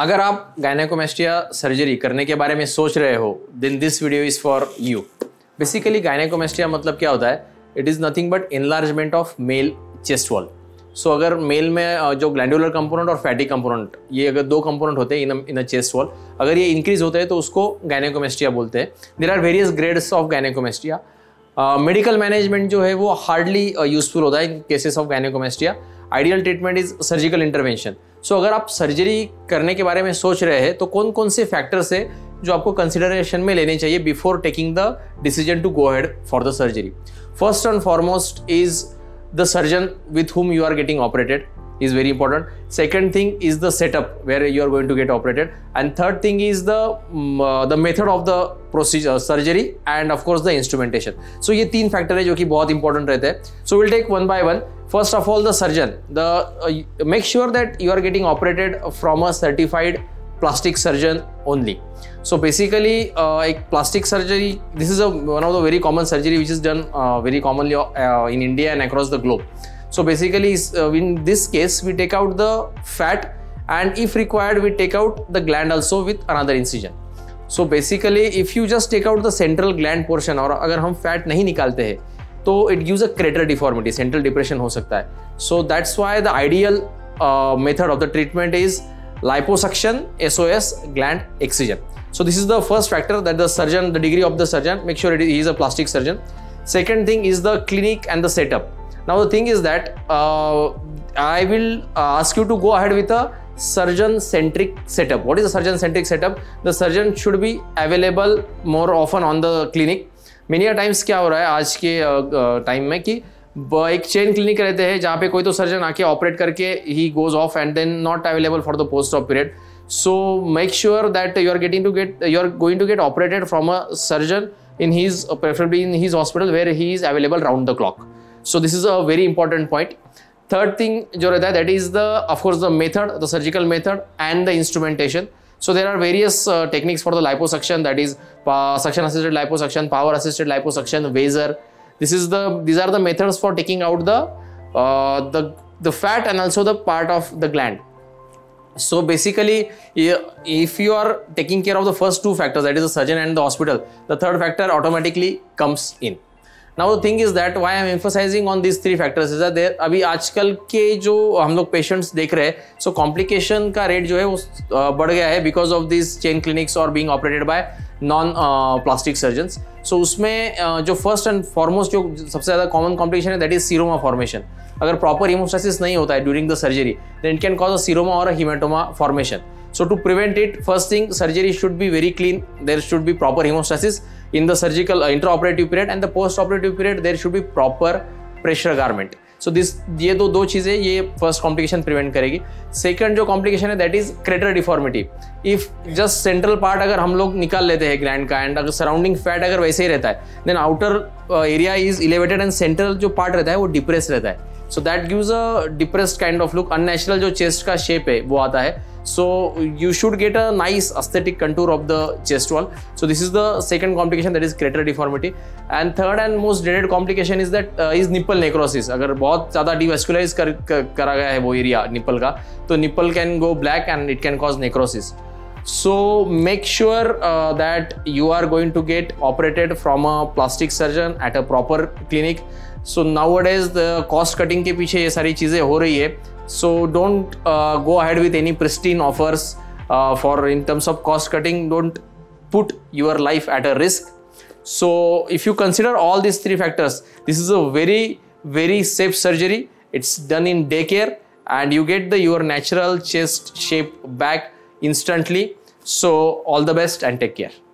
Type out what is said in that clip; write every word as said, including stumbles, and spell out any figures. अगर आप gynecomastia surgery करने के बारे में सोच रहे हो then this video is for you. Basically gynaecomastia मतलब क्या होता है, it is nothing but enlargement of male chest wall. So अगर मेल में जो ग्लैंडुलर कंपोनेंट और फैटी कंपोनेंट, ये अगर दो कंपोनेंट होते हैं इन इन अ चेस्ट वॉल, अगर ये इंक्रीज होते हैं तो उसको गाइनेकोमेस्टिया बोलते हैं। There are various grades of gynaecomastia. Medical management जो है वो हार्डली यूजफुल होता है in cases of gynaecomastia. Ideal treatment is surgical intervention. So अगर आप सर्जरी करने के बारे में सोच रहे हैं तो कौन कौन से फैक्टर्स है जो आपको कंसिडरेशन में लेने चाहिए before taking the decision to go ahead for the surgery. First and foremost is the surgeon with whom you are getting operated is very important. Second thing is the setup where you are going to get operated, and third thing is the um, uh, the method of the procedure uh, surgery and of course the instrumentation. So ये तीन factor है जो कि बहुत important रहते हैं. So we'll take one by one. First of all the surgeon. The uh, make sure that you are getting operated from a certified plastic surgeon only. So basically, uh, a plastic surgery. This is a one of the very common surgery which is done uh, very commonly uh, in India and across the globe. So basically, uh, in this case, we take out the fat, and if required, we take out the gland also with another incision. So basically, if you just take out the central gland portion, और अगर हम fat नहीं निकालते हैं, तो it gives a crater deformity, central depression हो सकता है. So that's why the ideal uh, method of the treatment is liposuction, S O S, gland excision. So this is the first factor, that the surgeon, the degree of the surgeon, make sure it is, he is a plastic surgeon. Second thing is the clinic and the setup. Now the thing is that uh, I will ask you to go ahead with a surgeon-centric setup. What is a surgeon-centric setup? The surgeon should be available more often on the clinic. Many a times क्या हो रहा है आज के time में कि एक chain clinic रहते हैं जहाँ पे कोई तो सर्जन आके ऑपरेट करके ही goes off and then not available for the post op period. So make sure that you are getting to get you are going to get operated from a surgeon in his preferably in his hospital where he is available round the clock. So this is a very important point. Third thing जो रहता है that is the of course the method, the surgical method and the instrumentation. So there are various uh, techniques for the liposuction, that is uh, suction-assisted liposuction, power-assisted liposuction, vaser. This is the these are the methods for taking out the uh, the the fat and also the part of the gland. So basically, if you are taking care of the first two factors, that is the surgeon and the hospital, the third factor automatically comes in. Now the thing is that why I am emphasizing on these three factors is that there अभी आजकल के जो हम लोग patients देख रहे हैं, so complication का rate जो है वो बढ़ गया है because of these chain clinics or being operated by non uh, plastic surgeons. So उसमें uh, जो first and foremost जो सबसे ज़्यादा common complication है that is seroma formation. अगर प्रॉपर हीमोस्टेसिस नहीं होता है during the surgery then it can cause a seroma और a haematoma formation. So to prevent it, first thing surgery should be very clean. There should be proper haemostasis in the surgical intra operative period and the post operative period. There should be proper pressure garment. So this ये दो दो चीज़ें ये first complication prevent करेगी. Second जो complication है that is crater deformity. If just central part अगर हम लोग निकाल लेते हैं ग्लैंड का एंड अगर सराउंडिंग फैट अगर वैसे ही रहता है then outer area is elevated and central जो पार्ट रहता है वो डिप्रेस रहता है. So that gives a depressed kind of look, unnatural जो चेस्ट का शेप है वो आता है. So you should get a nice aesthetic contour of the chest wall. So this is the second complication that is crater deformity. And third and most डेडेड complication is that is nipple necrosis. अगर बहुत ज़्यादा डिवेस्कुलराइज कर, कर, करा गया है वो एरिया निपल का तो nipple can go black and it can cause necrosis. So make sure uh, that you are going to get operated from a plastic surgeon at a proper clinic. So nowadays the cost cutting के पीछे ये सारी चीज़ें हो रही है. So don't uh, go ahead with any pristine offers uh, for in terms of cost cutting. Don't put your life at a risk. So if you consider all these three factors, this is a very very safe surgery. It's done in daycare and you get the your natural chest shape back instantly. So all the best and take care.